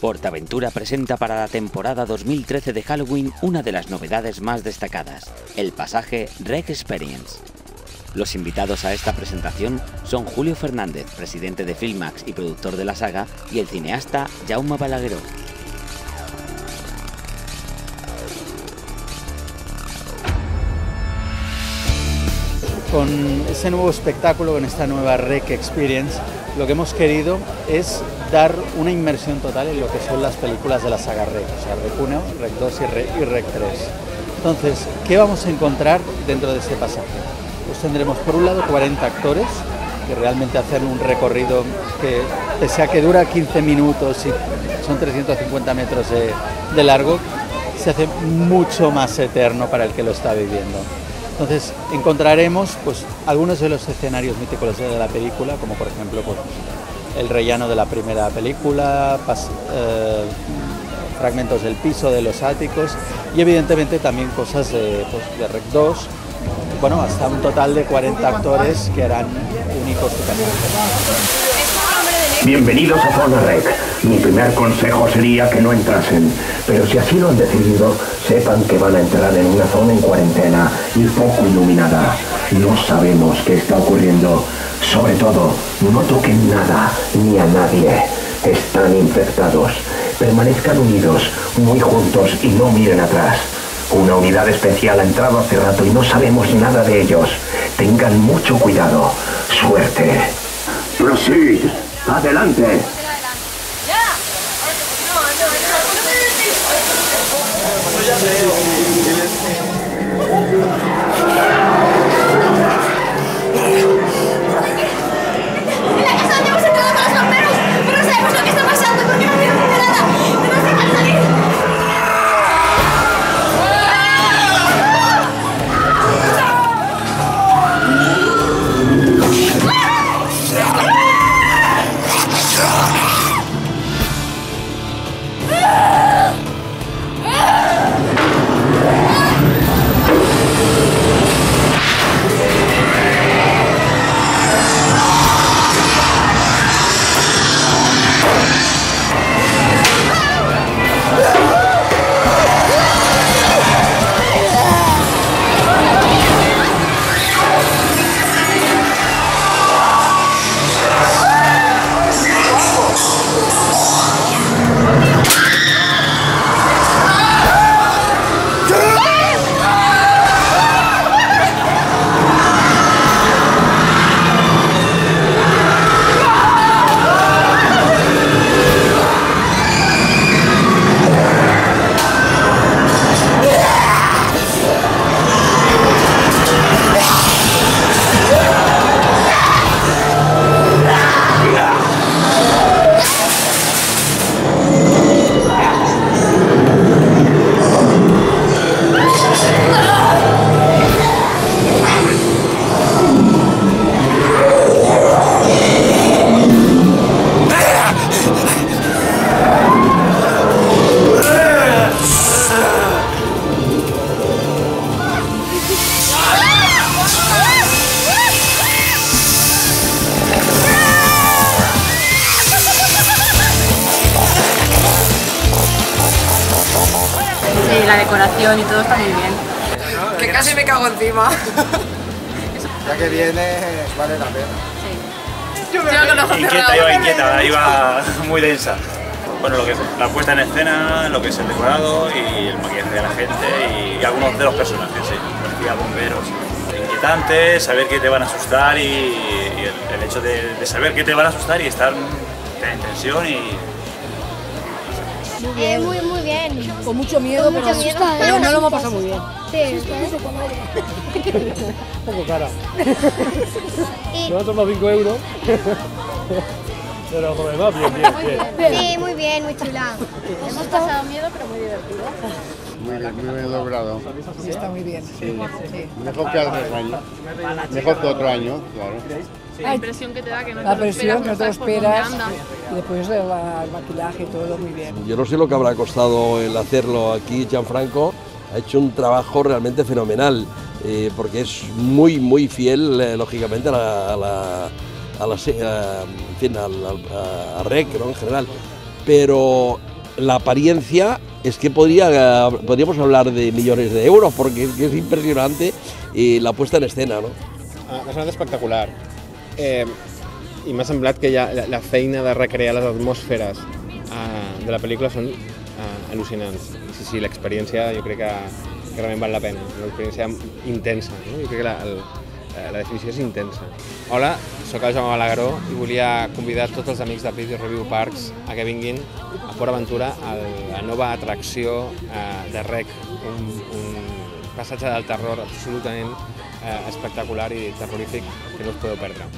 PortAventura presenta para la temporada 2013 de Halloween una de las novedades más destacadas, el pasaje Rec Experience. Los invitados a esta presentación son Julio Fernández, presidente de Filmax y productor de la saga, y el cineasta Jaume Balagueró. Con ese nuevo espectáculo, con esta nueva Rec Experience, lo que hemos querido es dar una inmersión total en lo que son las películas de la saga Rec, o sea, Rec 1, Rec 2 y Rec 3. Entonces, ¿qué vamos a encontrar dentro de este pasaje? Pues tendremos por un lado 40 actores que realmente hacen un recorrido que, pese a que dura 15 minutos y son 350 metros de largo, se hace mucho más eterno para el que lo está viviendo. Entonces encontraremos pues algunos de los escenarios míticos de la película, como por ejemplo pues, el rellano de la primera película, fragmentos del piso, de los áticos y evidentemente también cosas de Rec 2, bueno, hasta un total de 40 actores que harán únicos su canal. Bienvenidos a Zona Rec. Mi primer consejo sería que no entrasen, pero si así lo han decidido, sepan que van a entrar en una zona en cuarentena y poco iluminada. No sabemos qué está ocurriendo. Sobre todo, no toquen nada ni a nadie. Están infectados. Permanezcan unidos, muy juntos y no miren atrás. Una unidad especial ha entrado hace rato y no sabemos nada de ellos. Tengan mucho cuidado. Suerte. Prosigid. Adelante. La decoración y todo está muy bien. Que casi me cago encima. Ya que vienes, vale la pena. Sí. Yo iba inquieta, la iba muy densa. Bueno, lo que es la puesta en escena, lo que es el decorado y el maquillaje de la gente y algunos de los personajes, sí. Parecía bomberos. Inquietante, saber que te van a asustar y el hecho de saber que te van a asustar y estar en tensión y... Muy bien. Con mucho miedo, con mucho miedo. Asusta, pero no lo hemos pasado muy bien. Sí. Un poco cara. Nosotros los 5 euros. Pero por lo demás, bien. Sí, muy bien, muy chula. Hemos pasado miedo, pero muy divertido. Muy bien logrado. Sí, está muy bien. Sí. Mejor que otro año, claro. La impresión que te da, que no te lo esperas, no te lo esperas, y después el maquillaje, todo muy bien. Yo no sé lo que habrá costado el hacerlo aquí. Gianfranco ha hecho un trabajo realmente fenomenal, porque es muy fiel, lógicamente, a Rec, ¿no?, en general. Pero la apariencia es que podríamos hablar de millones de euros, porque es impresionante la puesta en escena, ¿no? Ah, ha sonat espectacular, i m'ha semblat que la feina de recrear les atmosferes de la pel·lícula són al·lucinants. Sí, l'experiència jo crec que realment val la pena, una experiència intensa, jo crec que la definició és intensa. Hola, soc el Jaume Balagró i volia convidar tots els amics de Video Review Parks a que vinguin a PortAventura a la nova atracció de Rec, un passatge del terror absolutament espectacular i terrorífic que no us podeu perdre.